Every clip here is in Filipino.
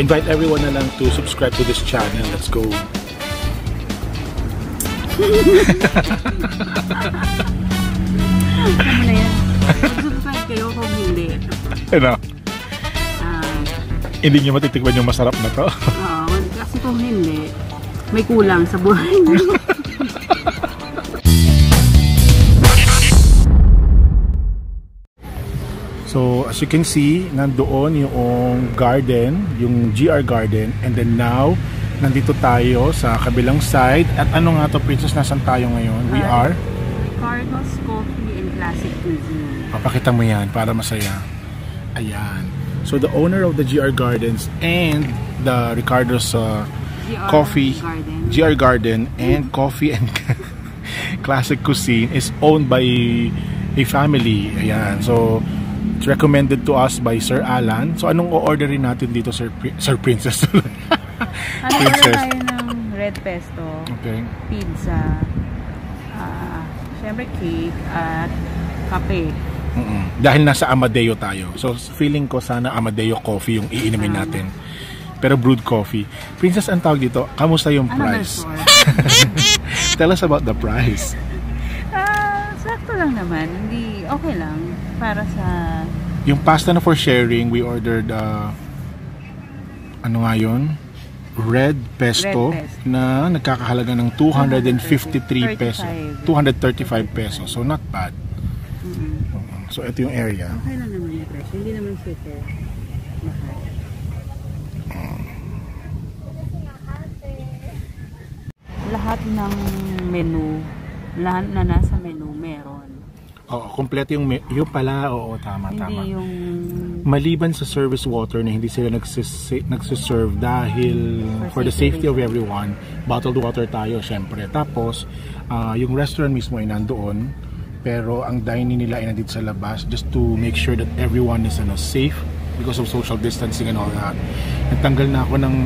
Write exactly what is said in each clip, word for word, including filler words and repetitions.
invite everyone na lang to subscribe to this channel. Let's go. Subscribe kayo kung hindi. Ano? Hindi nyo matitikman yung masarap na to? Oo, kasi kung hindi, may kulang sa buhay mo. So, as you can see, nandoon yung garden, yung G R Garden. And then now, nandito tayo sa kabilang side. At ano nga to, Princess? Nasaan tayo ngayon? We are? Ricardo's Coffee and Classic Cuisine. Papakita mo yan para masaya. Ayan. So, the owner of the G R Gardens and the Ricardo's uh, Coffee, Garden. G R Garden and mm. Coffee and Classic Cuisine is owned by a family. Ayan. So, it's recommended to us by Sir Alan. So, anong o-orderin natin dito, Sir, Pri Sir Princess? Princess. Ano tayo ng red pesto, okay. Pizza, uh, syempre cake, at kape. Mm -mm. Dahil nasa Amadeo tayo. So, feeling ko sana Amadeo coffee yung iinimin um, natin. Pero brewed coffee. Princess, ang tawag dito, kamusta yung price? Tell us about the price. Uh, sakto lang naman. Hindi, okay lang. Para sa yung pasta na for sharing, we ordered uh, ano nga yun? Red pesto, red pesto na nagkakahalaga ng two hundred fifty-three pesos. two hundred thirty-five pesos. So not bad. Mm-hmm. So ito yung area. Okay lang naman yung price. Hindi naman super mahal. Mm. Lahat ng menu, lahat na nasa menu meron. Oo, kompleto yung, yung pala, oo, tama, hindi tama. Yung... Maliban sa service water na hindi sila nagsiserve dahil for, for the safety of everyone, bottled water tayo, syempre. Tapos, uh, yung restaurant mismo ay nandoon, pero ang dining nila ay nandito sa labas just to make sure that everyone is ano, safe because of social distancing and all that. Nagtanggal na ako ng,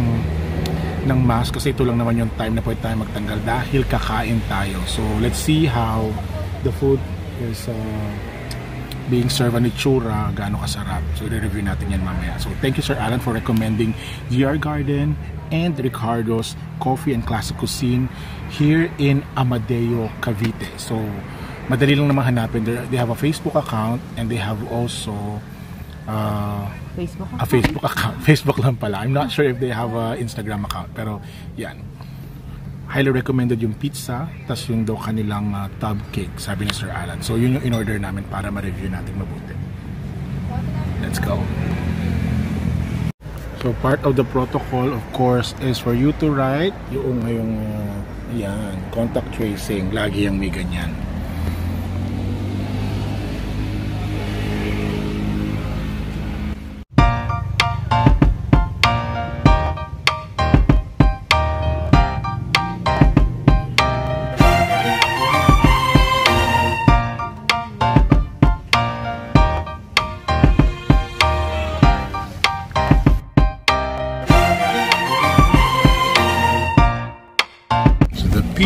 ng mask kasi ito lang naman yung time na pwede tayo magtanggal dahil kakain tayo. So, let's see how the food is uh, being served on itsura, gaano kasarap. So, i-review natin yan mamaya. So, thank you Sir Alan for recommending G R Garden and Ricardo's Coffee and Classic Cuisine here in Amadeo, Cavite. So, madali lang naman hanapin. They have a Facebook account and they have also uh, Facebook a Facebook account. Facebook lang pala. I'm not sure if they have an Instagram account. Pero, yan. Highly recommended yung pizza, tas yung daw kanilang uh, tub cake, sabi ni Sir Alan. So yun yung in-order namin para ma-review natin mabuti. Let's go! So part of the protocol, of course, is for you to write yung ngayong, uh, yan, contact tracing. Lagi yung may ganyan.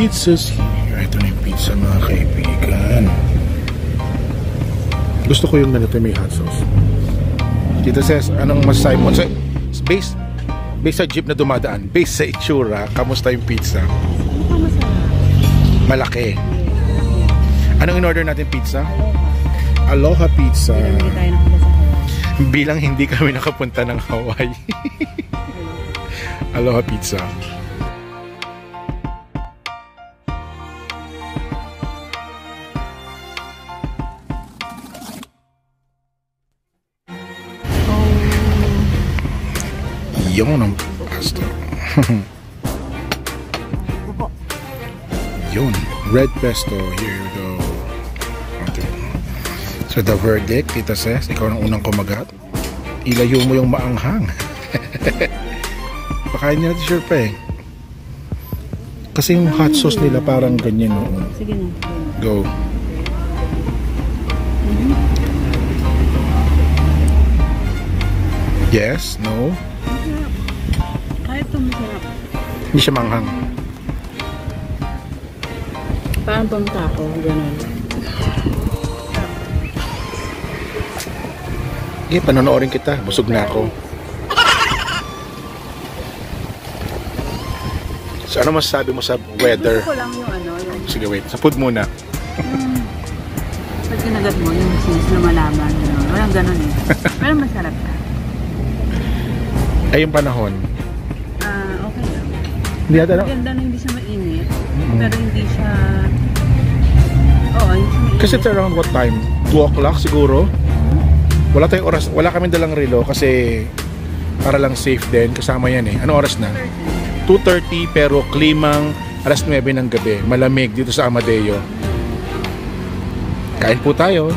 Pizzas here. Ito na yung pizza mga kaibigan. Gusto ko yung ganito may hot sauce. Tita says, anong masasabi mo? Based, based sa jeep na dumadaan, based sa itsura, kamusta yung pizza? Malaki. Anong in-order natin pizza? Aloha pizza. Bilang hindi kami nakapunta ng Hawaii. Aloha pizza. Yun ang pasta. Yun. Red pesto. Here you go. Okay. So the verdict, Tita Ses, ikaw ang unang kumagat. Ilayo mo yung maanghang. Pakain nila t-shirt pa eh. Kasi yung hot sauce nila parang ganyan noon. Sige na. Go. Yes? No? Kahit ito masarap. Hindi siya manghang. Parang pang tapo, ganun. Eh, panonoorin kita. Busog na ako. So ano masasabi mo sa weather? Gusto ko lang yung ano. Yung... Sige, wait. Sa food muna. Mm. Pag kinagat mo, yung since na malaman. Ano. Walang ganun eh. Pero masarap ka. Ay, yung panahon? Ah, uh, okay lang. Hindi yata ano? Maganda na hindi siya mainit. Mm-hmm. Pero hindi siya... Oo, hindi siya mainit. Kasi it's around what time? two o'clock siguro? Mm-hmm. Wala tayong oras. Wala kami dalang relo kasi... Para lang safe din. Kasama yan eh. Ano oras na? two thirty pero klimang alas nuwebe ng gabi. Malamig dito sa Amadeo. Kain po tayo.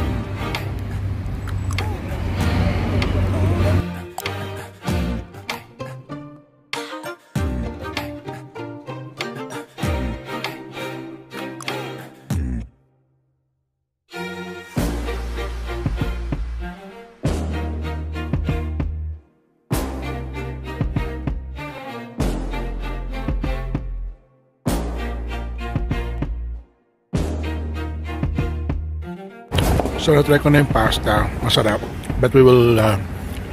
So na-try ko na yung pasta, masarap. But we will uh,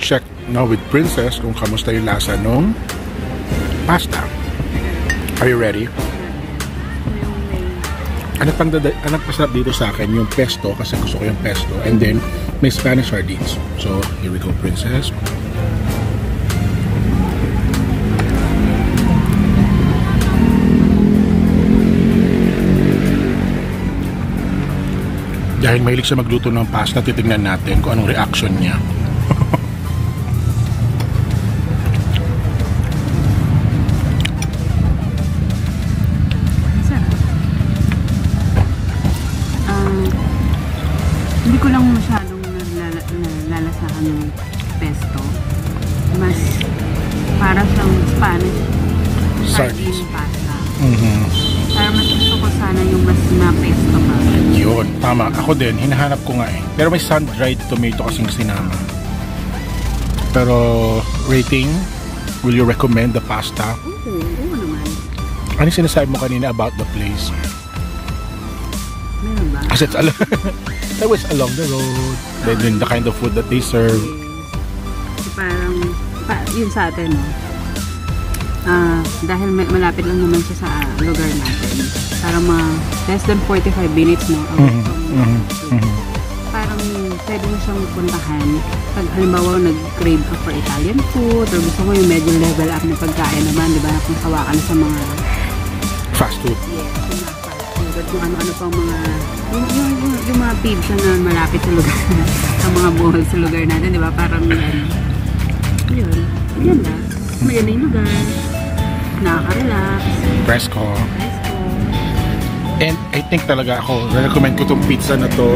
check now with Princess kung kamusta yung lasa nung pasta. Are you ready? Ang nagpasarap dito sa akin yung pesto kasi gusto ko yung pesto. And then may Spanish sardines. So here we go, Princess. Dahil mahilig siya magluto ng pasta, titignan natin kung anong reaction niya. Sarap. Um, hindi ko lang masyadong nalalasahan ng pesto. Mas para siyang Spanish sardine pasta. Mm-hmm. Para mas gusto ko sana yung mas na-pesto pa. Yun, tama. Ako din, hinahanap ko nga eh. Pero may sun-dried tomato kasing sinama. Pero, rating, will you recommend the pasta? Oo, oo naman. Ano yung sinasabi mo kanina about the place? Meron ba? Kasi it's, al that was along the road. Oh. Then yun, the kind of food that they serve. So, parang, pa yun sa atin, no? Uh, dahil malapit lang naman siya sa lugar natin. Parang mga less than forty-five minutes na away mm-hmm. from mm-hmm. so, mm-hmm. parang pwede mo siyang puntahan. Pag halimbawa nag-crave ka for Italian food or gusto mo yung medyo level up na pagkain naman, di ba? Kung hawakan sa mga fast food. Yes, yung mga fast food. At kung ano-ano pang mga yung, yung, yung, yung mga pizza na malapit sa lugar ang mga buhol sa lugar natin, di ba? Parang yan. Yun. Yan na. Mayan na yung lugar. Nakaka-relax. Fresco. Fresco. And I think talaga ako, recommend ko tong pizza na to.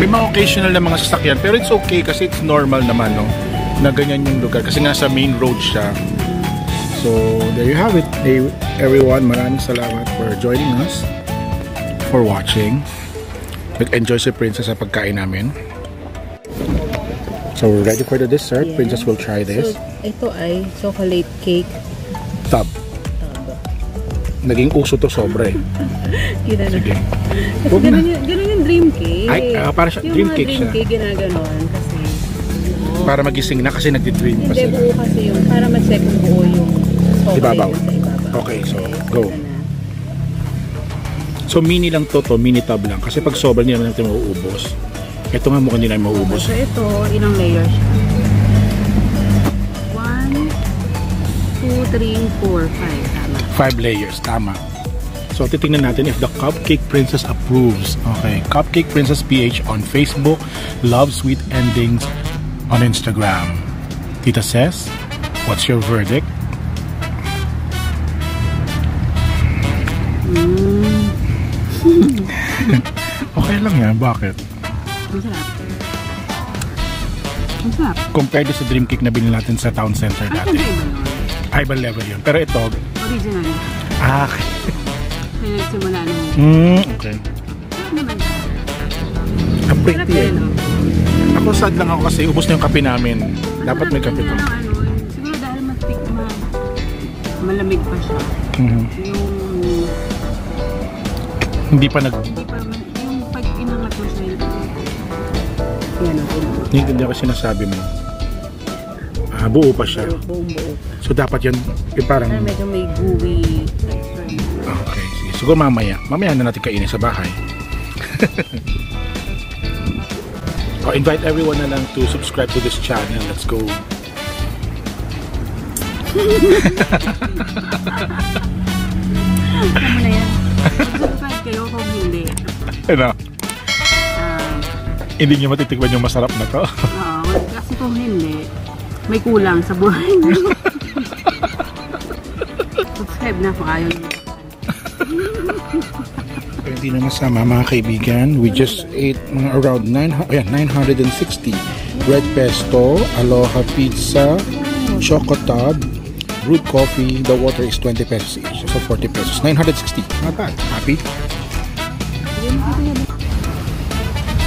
May mga occasional na mga sasakyan, pero it's okay kasi it's normal naman, no? Na ganyan yung lugar. Kasi nga sa main road siya. So, there you have it. Hey, everyone, maraming salamat for joining us. For watching. Nag-enjoy si Princess sa pagkain namin. So, we're ready for the dessert. Yeah. Princess will try this. So, ito ay chocolate cake. Tab. Naging uso to sobra eh. Gina na. Sige. Kasi ganun yung, ganun yung dream cake. Ay, uh, para siya, dream cake siya. Yung mga dream cake ginaganon kasi. No. Para magising na kasi nagdi-dream pa sila. Hindi buo kasi yung, para ma-check yung buo yung sobra ibabaw. Yun sa ibabaw. Okay, so go. So mini lang to to, mini tab lang. Kasi pag sobra nila natin mauubos. Ito nga mukhang nila mauubos. Okay, so ito, ilang layer siya? one, two, three, four, five. Five layers, tama. So titingnan natin if the Cupcake Princess approves. Okay, Cupcake Princess P H on Facebook, Love Sweet Endings on Instagram. Tita says, what's your verdict? Mm. Okay lang yan, bakit? Masarap. Masarap. Compared sa dream cake na binili natin sa town center dati. High level yun. Pero ito, original. Ah, okay. Kaya nagsimula naman. Mm, okay. Ang pretty eh. Ako sad lang ako kasi ubos na yung kape namin. Dapat may kape ko. Siguro dahil matik na malamig pa siya. Mm-hmm. Yung... Hindi pa nag... Hindi pa, yung pag-inangat mo siya. Yan ako. Hindi ko sinasabi mo. Ah, buo pa siya. Buo, buo. So dapat yan, eh, parang... Ay, medyo may gooey. Okay, sige. Siguro mamaya. Mamaya na natin kainin sa bahay. Oh, invite everyone na lang to subscribe to this channel. Let's go. Tama na yan. Subscribe kayo kung hindi. Ano? Hindi nyo matitikman yung masarap na to. Oo, kasi kung hindi, may kulang sa buhay mo. Subscribe na po kayo. Hindi na masama mga kaibigan. We just ate mga around nine sixty. Red pesto, aloha pizza, chocotab, brewed coffee. The water is twenty pesos each. So forty pesos. nine sixty. Not bad. Happy?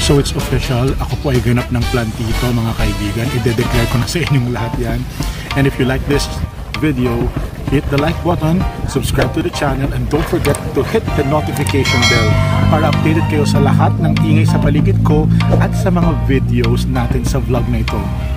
So it's official, ako po ay ganap ng plantito mga kaibigan. I-declare ko na sa inyong lahat yan. And if you like this video, hit the like button, subscribe to the channel, and don't forget to hit the notification bell para updated kayo sa lahat ng ingay sa paligid ko at sa mga videos natin sa vlog na ito.